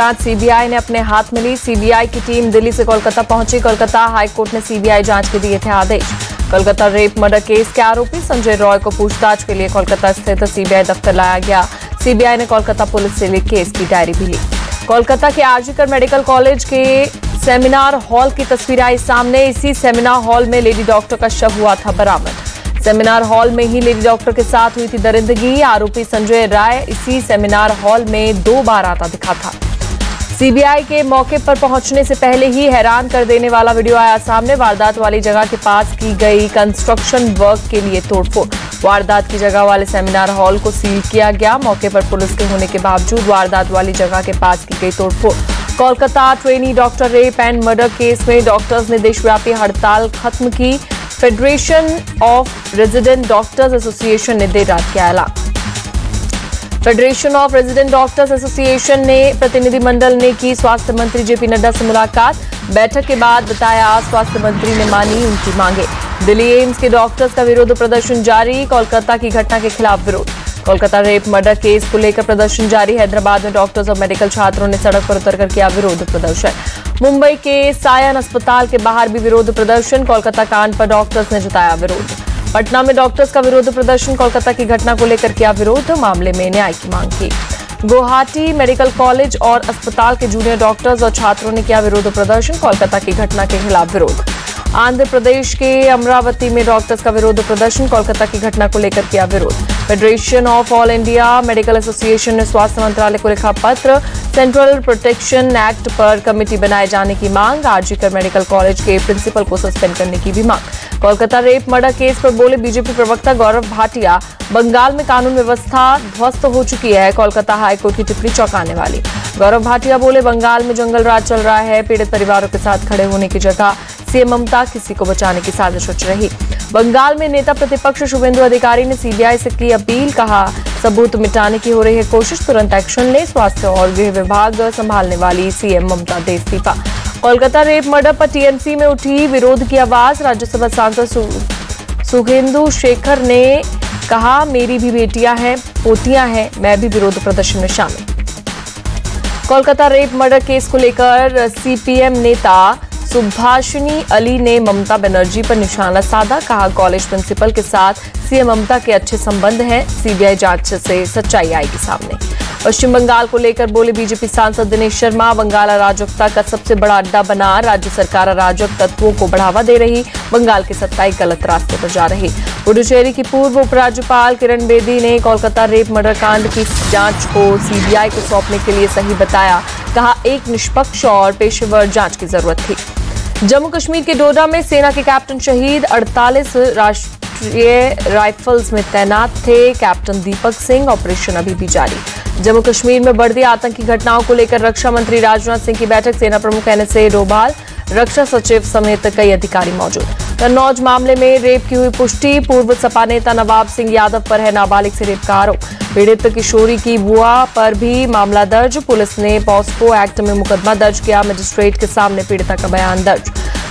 जांच सीबीआई ने अपने हाथ में ली। सीबीआई की टीम दिल्ली से कोलकाता पहुंची। कोलकाता हाईकोर्ट ने सीबीआई जांच के दिए थे आदेश। कोलकाता रेप मर्डर केस के आरोपी संजय रॉय को पूछताछ के लिए कोलकाता स्थित सीबीआई दफ्तर लाया गया। सीबीआई ने कोलकाता पुलिस से केस की डायरी भी ली। कोलकाता के आरजीकर मेडिकल कॉलेज के सेमिनार हॉल की तस्वीर आई सामने। इसी सेमिनार हॉल में लेडी डॉक्टर का शव हुआ था बरामद। सेमिनार हॉल में ही लेडी डॉक्टर के साथ हुई थी दरिंदगी। आरोपी संजय रॉय इसी सेमिनार हॉल में 2 बार आता दिखा था। सीबीआई के मौके पर पहुंचने से पहले ही हैरान कर देने वाला वीडियो आया सामने। वारदात वाली जगह के पास की गई कंस्ट्रक्शन वर्क के लिए तोड़फोड़। वारदात की जगह वाले सेमिनार हॉल को सील किया गया। मौके पर पुलिस के होने के बावजूद वारदात वाली जगह के पास की गई तोड़फोड़। Kolkata trainee doctor rape and murder case में डॉक्टर्स ने देशव्यापी हड़ताल खत्म की। Federation of resident doctors association ने देर रात किया ऐलान। Federation of resident doctors association ने प्रतिनिधिमंडल ने की स्वास्थ्य मंत्री जेपी नड्डा से मुलाकात। बैठक के बाद बताया स्वास्थ्य मंत्री ने मानी उनकी मांगे। दिल्ली एम्स के डॉक्टर्स का विरोध प्रदर्शन जारी। कोलकाता की घटना के खिलाफ विरोध। कोलकाता रेप मर्डर केस को लेकर प्रदर्शन जारी। हैदराबाद में डॉक्टर्स और मेडिकल छात्रों ने सड़क पर उतरकर किया विरोध प्रदर्शन। मुंबई के सायन अस्पताल के बाहर भी विरोध प्रदर्शन। कोलकाता कांड पर डॉक्टर्स ने जताया विरोध। पटना में डॉक्टर्स का विरोध प्रदर्शन। कोलकाता की घटना को लेकर किया विरोध। मामले में न्याय की मांग की। गुवाहाटी मेडिकल कॉलेज और अस्पताल के जूनियर डॉक्टर्स और छात्रों ने किया विरोध प्रदर्शन। कोलकाता की घटना के खिलाफ विरोध। आंध्र प्रदेश के अमरावती में डॉक्टर्स का विरोध प्रदर्शन। कोलकाता की घटना को लेकर किया विरोध। Federation of all India medical association ने स्वास्थ्य मंत्रालय को लिखा पत्र। सेंट्रल प्रोटेक्शन एक्ट पर कमेटी बनाए जाने की मांग। आरजीकर मेडिकल कॉलेज के प्रिंसिपल को सस्पेंड करने की भी मांग। कोलकाता रेप मर्डर केस पर बोले बीजेपी प्रवक्ता गौरव भाटिया, बंगाल में कानून व्यवस्था ध्वस्त हो चुकी है। कोलकाता हाईकोर्ट की टिप्पणी चौंकाने वाली। गौरव भाटिया बोले बंगाल में जंगल राज चल रहा है। पीड़ित परिवारों के साथ खड़े होने की जगह सीएम ममता किसी को बचाने की साजिश रच रही। बंगाल में नेता प्रतिपक्ष शुभेन्दु अधिकारी ने सीबीआई से की अपील। कहा सबूत मिटाने की हो रही है कोशिश, तुरंत एक्शन ले। स्वास्थ्य और गृह विभाग संभालने वाली सीएम ममता दे इस्तीफा। कोलकाता रेप मर्डर पर टीएमसी में उठी विरोध की आवाज। राज्यसभा सांसद सुखेंदु शेखर ने कहा मेरी भी बेटियां हैं, पोतियां हैं, मैं भी विरोध प्रदर्शन में शामिल। कोलकाता रेप मर्डर केस को लेकर सीपीएम नेता सुभाषिनी अली ने ममता बनर्जी पर निशाना साधा। कहा कॉलेज प्रिंसिपल के साथ सीएम ममता के अच्छे संबंध हैं। सीबीआई जांच से सच्चाई आएगी सामने। पश्चिम बंगाल को लेकर बोले बीजेपी सांसद दिनेश शर्मा, बंगाल अराजकता का सबसे बड़ा अड्डा बना। राज्य सरकार अराजक तत्वों को बढ़ावा दे रही। बंगाल की सत्ताई गलत रास्ते पर जा रही। पुडुचेरी की पूर्व उपराज्यपाल किरण बेदी ने कोलकाता रेप मर्डर कांड की जांच को सीबीआई को सौंपने के लिए सही बताया। कहा एक निष्पक्ष और पेशेवर जांच की जरूरत थी। जम्मू कश्मीर के डोडा में सेना के कैप्टन शहीद। 48 राष्ट्रीय राइफल्स में तैनात थे कैप्टन दीपक सिंह। ऑपरेशन अभी भी जारी। जम्मू कश्मीर में बढ़ती आतंकी घटनाओं को लेकर रक्षा मंत्री राजनाथ सिंह की बैठक। सेना प्रमुख एनएसए डोभाल, रक्षा सचिव समेत कई अधिकारी मौजूद। कन्नौज मामले में रेप की हुई पुष्टि। पूर्व सपा नेता नवाब सिंह यादव पर है नाबालिग से रेप का आरोप। पीड़ित किशोरी की बुआ पर भी मामला दर्ज। पुलिस ने पॉस्को एक्ट में मुकदमा दर्ज किया। मजिस्ट्रेट के सामने पीड़िता का बयान दर्ज।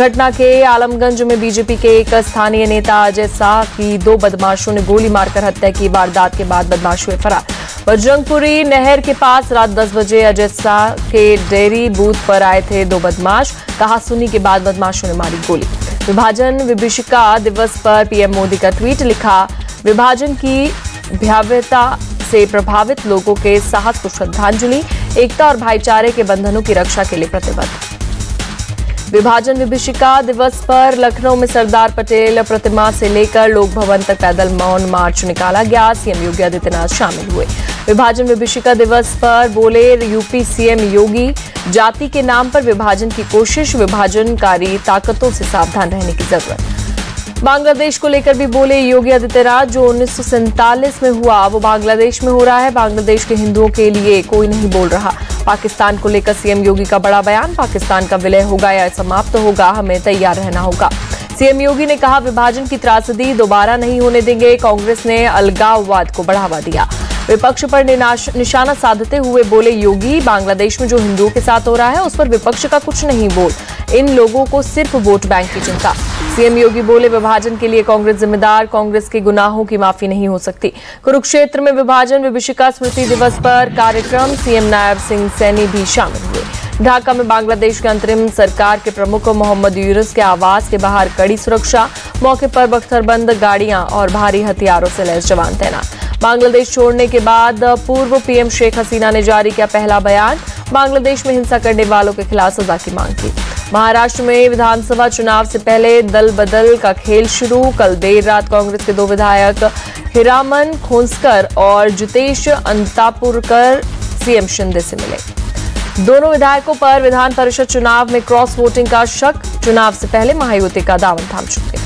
घटना के आलमगंज में बीजेपी के एक स्थानीय नेता अजय शाह की 2 बदमाशों ने गोली मारकर हत्या की। वारदात के बाद बदमाश हुए फरार। बजरंगपुरी नहर के पास रात 10 बजे अजय शाह के डेयरी बूथ पर आए थे 2 बदमाश। कहा सुनी के बाद बदमाशों ने मारी गोली। विभाजन विभीषिका दिवस पर पीएम मोदी का ट्वीट। लिखा विभाजन की भयावहता से प्रभावित लोगों के साहस को श्रद्धांजलि। एकता और भाईचारे के बंधनों की रक्षा के लिए प्रतिबद्ध। विभाजन विभीषिका दिवस पर लखनऊ में सरदार पटेल प्रतिमा से लेकर लोक भवन तक पैदल मौन मार्च निकाला गया। सीएम योगी आदित्यनाथ शामिल हुए। विभाजन विभीषिका दिवस पर बोले यूपी सीएम योगी, जाति के नाम पर विभाजन की कोशिश, विभाजनकारी ताकतों से सावधान रहने की जरूरत। बांग्लादेश को लेकर भी बोले योगी आदित्यनाथ, जो 1947 में हुआ वो बांग्लादेश में हो रहा है। बांग्लादेश के हिंदुओं के लिए कोई नहीं बोल रहा। पाकिस्तान को लेकर सीएम योगी का बड़ा बयान। पाकिस्तान का विलय होगा या समाप्त होगा, हमें तैयार रहना होगा। सीएम योगी ने कहा विभाजन की त्रासदी दोबारा नहीं होने देंगे। कांग्रेस ने अलगाववाद को बढ़ावा दिया। विपक्ष पर निशाना साधते हुए बोले योगी, बांग्लादेश में जो हिंदुओं के साथ हो रहा है उस पर विपक्ष का कुछ नहीं बोल, इन लोगों को सिर्फ वोट बैंक की चिंता। सीएम योगी बोले विभाजन के लिए कांग्रेस जिम्मेदार, कांग्रेस के गुनाहों की माफी नहीं हो सकती। कुरुक्षेत्र में विभाजन विभीषिका स्मृति दिवस पर कार्यक्रम, सीएम नायब सिंह सैनी भी शामिल हुए। ढाका में बांग्लादेश के अंतरिम सरकार के प्रमुख मोहम्मद युरस के आवास के बाहर कड़ी सुरक्षा, मौके पर बख्तरबंद गाड़ियां और भारी हथियारों से लैस जवान तैनात। बांग्लादेश छोड़ने के बाद पूर्व पीएम शेख हसीना ने जारी किया पहला बयान, बांग्लादेश में हिंसा करने वालों के खिलाफ सजा की मांग की। महाराष्ट्र में विधानसभा चुनाव से पहले दल बदल का खेल शुरू, कल देर रात कांग्रेस के दो विधायक हिरामन खोंसकर और जितेश अंतापुरकर सीएम शिंदे से मिले। दोनों विधायकों पर विधान परिषद चुनाव में क्रॉस वोटिंग का शक, चुनाव से पहले महायुति का दामन थाम चुके।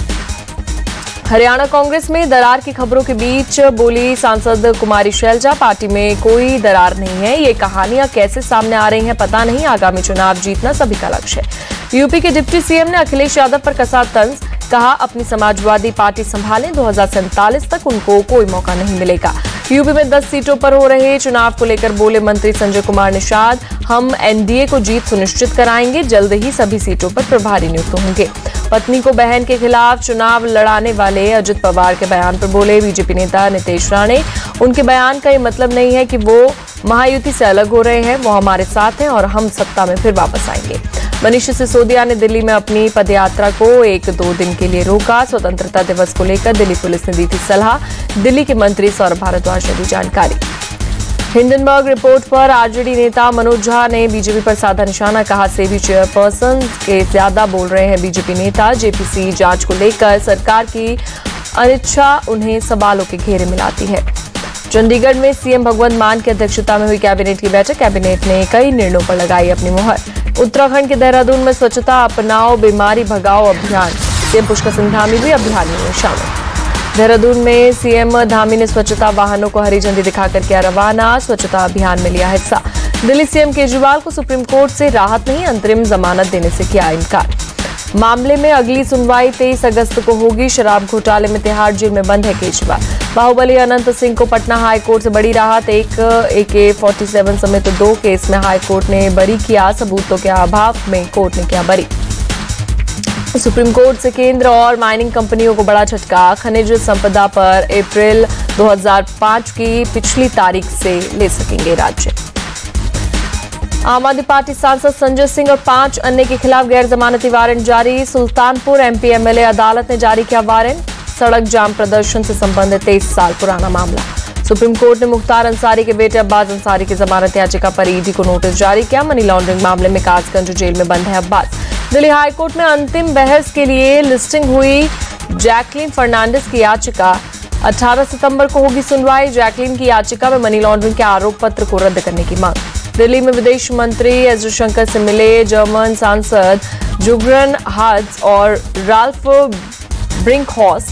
हरियाणा कांग्रेस में दरार की खबरों के बीच बोली सांसद कुमारी शैलजा, पार्टी में कोई दरार नहीं है, ये कहानियां कैसे सामने आ रही हैं पता नहीं, आगामी चुनाव जीतना सभी का लक्ष्य है। यूपी के डिप्टी सीएम ने अखिलेश यादव पर कसा तंज, कहा अपनी समाजवादी पार्टी संभालें, 2047 तक उनको कोई मौका नहीं मिलेगा। यूपी में 10 सीटों पर हो रहे चुनाव को लेकर बोले मंत्री संजय कुमार निषाद, हम एनडीए को जीत सुनिश्चित कराएंगे, जल्द ही सभी सीटों पर प्रभारी नियुक्त होंगे। पत्नी को बहन के खिलाफ चुनाव लड़ाने वाले अजित पवार के बयान पर बोले बीजेपी नेता नितीश राणे, उनके बयान का ये मतलब नहीं है कि वो महायुति से अलग हो रहे हैं, वो हमारे साथ हैं और हम सत्ता में फिर वापस आएंगे। मनीष सिसोदिया ने दिल्ली में अपनी पदयात्रा को 1-2 दिन के लिए रोका, स्वतंत्रता दिवस को लेकर दिल्ली पुलिस ने दी थी सलाह, दिल्ली के मंत्री सौरभ भारद्वाज ने दी जानकारी। हिंडनबर्ग रिपोर्ट पर आरजेडी नेता मनोज झा ने बीजेपी पर साधा निशाना, कहा सेबी चेयरपर्सन के ज्यादा बोल रहे हैं बीजेपी नेता, जेपीसी जांच को लेकर सरकार की अनिच्छा उन्हें सवालों के घेरे में लाती है। चंडीगढ़ में सीएम भगवंत मान की अध्यक्षता में हुई कैबिनेट की बैठक, कैबिनेट ने कई निर्णयों पर लगाई अपनी मुहर। उत्तराखंड के देहरादून में स्वच्छता अपनाओ बीमारी भगाओ अभियान, सीएम पुष्कर सिंह धामी भी अभियान में शामिल। देहरादून में सीएम धामी ने स्वच्छता वाहनों को हरी झंडी दिखाकर किया रवाना, स्वच्छता अभियान में लिया हिस्सा। दिल्ली सीएम केजरीवाल को सुप्रीम कोर्ट से राहत नहीं, अंतरिम जमानत देने से किया इनकार। मामले में अगली सुनवाई 23 अगस्त को होगी, शराब घोटाले में तिहाड़ जेल में बंद है केजरीवाल। बाहुबली अनंत सिंह को पटना हाई कोर्ट से बड़ी राहत, एक AK-47 समेत 2 केस में हाई कोर्ट ने बरी किया, सबूतों के अभाव में कोर्ट ने किया बरी। सुप्रीम कोर्ट से केंद्र और माइनिंग कंपनियों को बड़ा झटका, खनिज संपदा पर अप्रैल 2005 की पिछली तारीख से ले सकेंगे राज्य। आम आदमी पार्टी सांसद संजय सिंह और 5 अन्य के खिलाफ गैर जमानती वारंट जारी, सुल्तानपुर एमपी एमएलए अदालत ने जारी किया वारंट, सड़क जाम प्रदर्शन से संबंधित 23 साल पुराना मामला। सुप्रीम कोर्ट ने मुख्तार अंसारी के बेटे अब्बास अंसारी की जमानत याचिका पर ईडी को नोटिस जारी किया, मनी लॉन्ड्रिंग मामले में कासगंज जेल में बंद है अब्बास। दिल्ली हाईकोर्ट में अंतिम बहस के लिए लिस्टिंग हुई जैकलीन फर्नांडिस की याचिका, 18 सितंबर को होगी सुनवाई। जैकलीन की याचिका में मनी लॉन्ड्रिंग के आरोप पत्र को रद्द करने की मांग। दिल्ली में विदेश मंत्री एस जयशंकर से मिले जर्मन सांसद जुगरन हार्ट्स और राल्फ ब्रिंकहॉस,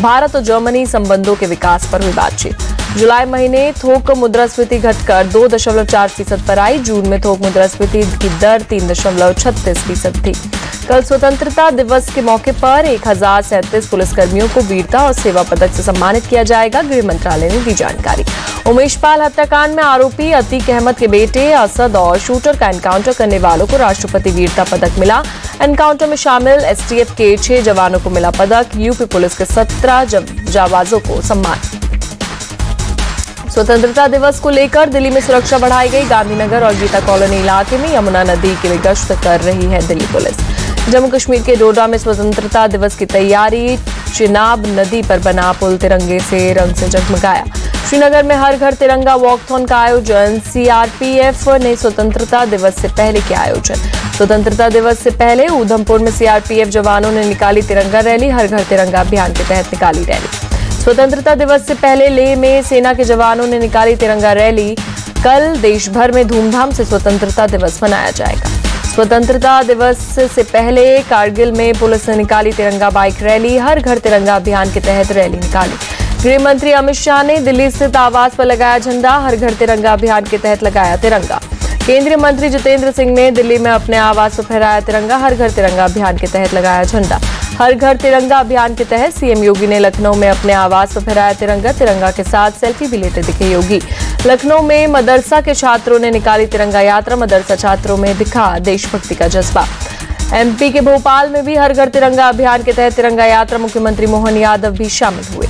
भारत और जर्मनी संबंधों के विकास पर हुई बातचीत। जुलाई महीने थोक मुद्रास्फीति घटकर 2.4% पर आई, जून में थोक मुद्रास्फीति की दर 3.36% थी। कल स्वतंत्रता दिवस के मौके पर 1037 पुलिसकर्मियों को वीरता और सेवा पदक से सम्मानित किया जाएगा, गृह मंत्रालय ने दी जानकारी। उमेश पाल हत्याकांड में आरोपी अतीक अहमद के बेटे असद और शूटर का एनकाउंटर करने वालों को राष्ट्रपति वीरता पदक मिला, एनकाउंटर में शामिल एसटीएफ के 6 जवानों को मिला पदक, यूपी पुलिस के 17 जाबाजों को सम्मान। स्वतंत्रता दिवस को लेकर दिल्ली में सुरक्षा बढ़ाई गई, गांधीनगर और गीता कॉलोनी इलाके में यमुना नदी के गश्त कर रही है दिल्ली पुलिस। जम्मू कश्मीर के डोडा में स्वतंत्रता दिवस की तैयारी, चिनाब नदी पर बना पुल तिरंगे से रंग से जगमगाया। श्रीनगर में हर घर तिरंगा वॉकथॉन का आयोजन, सीआरपीएफ ने स्वतंत्रता दिवस से पहले किया आयोजन। स्वतंत्रता दिवस से पहले ऊधमपुर में सीआरपीएफ जवानों ने निकाली तिरंगा रैली, हर घर तिरंगा अभियान के तहत निकाली रैली। स्वतंत्रता दिवस से पहले लेह में सेना के जवानों ने निकाली तिरंगा रैली, कल देश भर में धूमधाम से स्वतंत्रता दिवस मनाया जाएगा। स्वतंत्रता दिवस से पहले कारगिल में पुलिस ने निकाली तिरंगा बाइक रैली, हर घर तिरंगा अभियान के तहत रैली निकाली। गृह मंत्री अमित शाह ने दिल्ली स्थित आवास पर लगाया झंडा, हर घर तिरंगा अभियान के तहत लगाया तिरंगा। केंद्रीय मंत्री जितेंद्र सिंह ने दिल्ली में अपने आवास पर फहराया तिरंगा, हर घर तिरंगा अभियान के तहत लगाया झंडा। हर घर तिरंगा अभियान के तहत सीएम योगी ने लखनऊ में अपने आवास पर फहराया तिरंगा। तिरंगा के साथ सेल्फी भी लेते दिखे योगी। लखनऊ में मदरसा के छात्रों ने निकाली तिरंगा यात्रा। मदरसा छात्रों में दिखा देशभक्ति का जज्बा। एमपी के भोपाल में भी हर घर तिरंगा अभियान के तहत तिरंगा यात्रा। मुख्यमंत्री मोहन यादव भी शामिल हुए।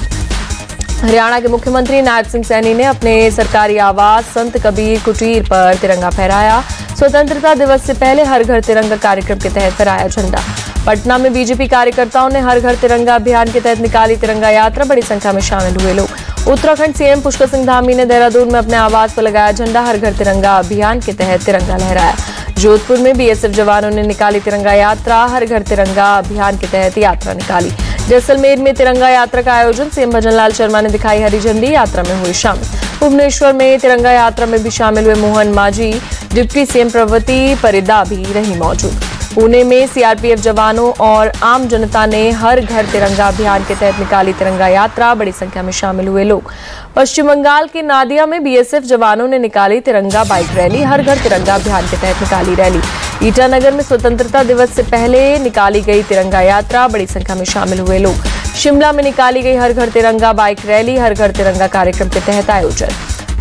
हरियाणा के मुख्यमंत्री नायब सिंह सैनी ने अपने सरकारी आवास संत कबीर कुटीर पर तिरंगा फहराया। स्वतंत्रता दिवस से पहले हर घर तिरंगा कार्यक्रम के तहत फहराया झंडा। पटना में बीजेपी कार्यकर्ताओं ने हर घर तिरंगा अभियान के तहत निकाली तिरंगा यात्रा। बड़ी संख्या में शामिल हुए लोग। उत्तराखंड सीएम पुष्कर सिंह धामी ने देहरादून में अपने आवास पर लगाया झंडा। हर घर तिरंगा अभियान के तहत तिरंगा लहराया। जोधपुर में बीएसएफ जवानों ने निकाली तिरंगा यात्रा। हर घर तिरंगा अभियान के तहत यात्रा निकाली। जैसलमेर में तिरंगा यात्रा का आयोजन। सीएम भजनलाल शर्मा ने दिखाई हरी झंडी। यात्रा में हुए शामिल। भुवनेश्वर में तिरंगा यात्रा में भी शामिल हुए मोहन माझी। डिप्टी सीएम प्रवृत्ति परिदा भी रही मौजूद। पुणे में सीआरपीएफ जवानों और आम जनता ने हर घर तिरंगा अभियान के तहत निकाली तिरंगा यात्रा। बड़ी संख्या में शामिल हुए लोग। पश्चिम बंगाल के नादिया में बीएसएफ जवानों ने निकाली तिरंगा बाइक रैली। हर घर तिरंगा अभियान के तहत निकाली रैली। ईटानगर में स्वतंत्रता दिवस से पहले निकाली गई तिरंगा यात्रा। बड़ी संख्या में शामिल हुए लोग। शिमला में निकाली गई हर घर तिरंगा बाइक रैली। हर घर तिरंगा कार्यक्रम के तहत आयोजन।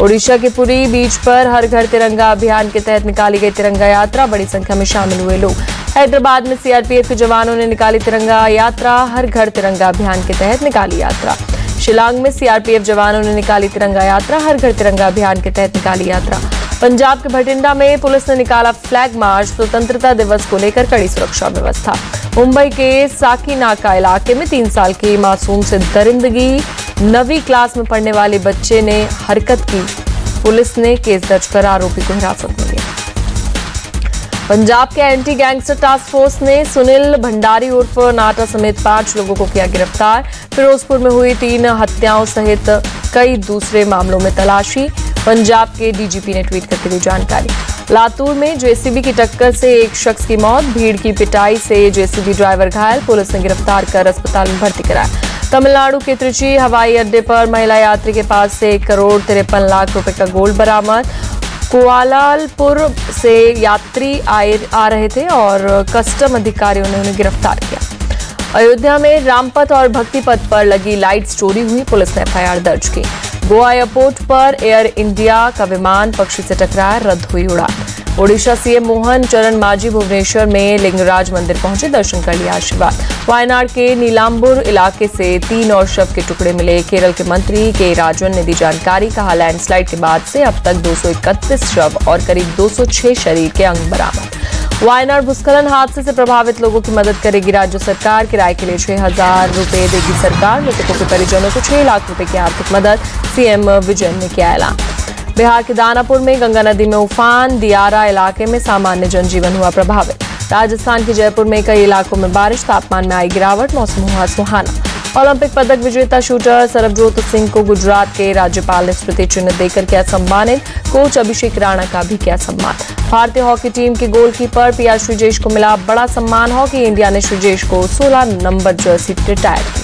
ओडिशा के पुरी बीच पर हर घर तिरंगा अभियान के तहत निकाली गई तिरंगा यात्रा। बड़ी संख्या में शामिल हुए लोग। हैदराबाद में सीआरपीएफ के जवानों ने निकाली तिरंगा यात्रा। हर घर तिरंगा अभियान के तहत निकाली यात्रा। शिलांग में सीआरपीएफ जवानों ने निकाली तिरंगा यात्रा। हर घर तिरंगा अभियान के तहत निकाली यात्रा। पंजाब के भटिंडा में पुलिस ने निकाला फ्लैग मार्च। स्वतंत्रता दिवस को लेकर कड़ी सुरक्षा व्यवस्था। मुंबई के साकीनाका इलाके में 3 साल की मासूम से दरिंदगी। 9वीं क्लास में पढ़ने वाले बच्चे ने हरकत की। पुलिस ने केस दर्ज कर आरोपी को हिरासत में लिया। पंजाब के एंटी गैंगस्टर टास्क फोर्स ने सुनील भंडारी उर्फ नाटा समेत 5 लोगों को किया गिरफ्तार। फिरोजपुर में हुई 3 हत्याओं सहित कई दूसरे मामलों में तलाशी। पंजाब के डीजीपी ने ट्वीट करते हुए जानकारी। लातूर में जेसीबी की टक्कर से एक शख्स की मौत। भीड़ की पिटाई से जेसीबी ड्राइवर घायल। पुलिस ने गिरफ्तार कर अस्पताल में भर्ती कराया। तमिलनाडु के त्रिची हवाई अड्डे पर महिला यात्री के पास से 1,53 लाख रुपए का गोल्ड बरामद। कोआलालपुर से यात्री आ रहे थे और कस्टम अधिकारियों ने उन्हें गिरफ्तार किया। अयोध्या में रामपथ और भक्ति पथ पर लगी लाइट्स चोरी हुई। पुलिस ने एफआईआर दर्ज की। गोवा एयरपोर्ट पर एयर इंडिया का विमान पक्षी से टकराया। रद्द हुई उड़ान। ओडिशा सीएम मोहन चरण मांझी भुवनेश्वर में लिंगराज मंदिर पहुंचे। दर्शन कर लिया आशीर्वाद। वायनाड के नीलांबुर इलाके से 3 और शव के टुकड़े मिले। केरल के मंत्री के राजन ने दी जानकारी। कहा लैंडस्लाइड के बाद से अब तक 231 शव और करीब 206 शरीर के अंग बरामद। वायनाड भूस्खलन हादसे से प्रभावित लोगों की मदद करेगी राज्य सरकार। किराए के लिए 6,000 रुपये देगी सरकार। मृतकों के परिजनों को 6 लाख रुपये की आर्थिक मदद। सीएम विजय ने किया ऐलान। बिहार के दानापुर में गंगा नदी में उफान। दियारा इलाके में सामान्य जनजीवन हुआ प्रभावित। राजस्थान के जयपुर में कई इलाकों में बारिश। तापमान में आई गिरावट। मौसम हुआ सुहाना। ओलंपिक पदक विजेता शूटर सरबजोत सिंह को गुजरात के राज्यपाल ने स्मृति चिन्ह देकर किया सम्मानित। कोच अभिषेक राणा का भी किया सम्मान। भारतीय हॉकी टीम के गोलकीपर पीआर श्रीजेश को मिला बड़ा सम्मान। हॉकी इंडिया ने श्रीजेश को 16 नंबर जर्सी रिटायर।